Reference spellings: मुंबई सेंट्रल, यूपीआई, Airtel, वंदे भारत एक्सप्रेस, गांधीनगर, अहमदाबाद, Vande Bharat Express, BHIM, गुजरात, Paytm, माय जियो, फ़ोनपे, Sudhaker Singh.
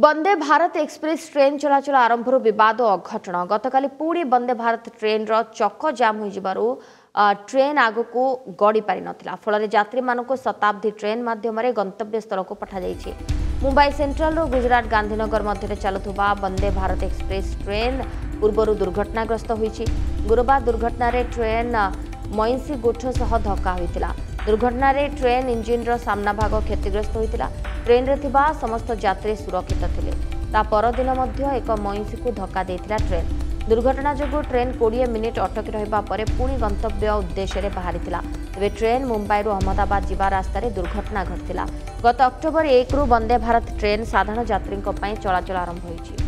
वंदे भारत एक्सप्रेस train चलाचल आरंभ बद अघटन गतकाली पुणी वंदे भारत ट्रेन रो चक्का जाम हो ट्रेन आग को गड़ी पारि नथिला फल यात्री मानक शताब्दी ट्रेन मध्यम गंतव्य स्थल को पठा जाइए। मुंबई सेंट्रल रो गुजरात गांधीनगर मध्य चलुवा वंदे भारत एक्सप्रेस ट्रेन पूर्व दुर्घटनाग्रस्त होती। गुरुवार दुर्घटन ट्रेन मईंसी गोठ सह धक्का होता। दुर्घटन ट्रेन इंजिन रो सामना भाग क्षतिग्रस्त होता। ट्रेन रे थिबा समस्त यात्री सुरक्षित थिले। ता परदिन मध्य एक मईंसी को धक्का देथिला ट्रेन। दुर्घटना जोगु ट्रेन 20 मिनिट अटकी रहिबा परे पुणी गंतव्य उद्देश्य रे बाहरिथिला। तबे ट्रेन मुंबई रो अहमदाबाद जिबा रास्ता रे दुर्घटना घटिला। गत अक्टोबर 1 रु वंदे भारत ट्रेन साधारण यात्रियों पई चलाचल आरंभ होईछि।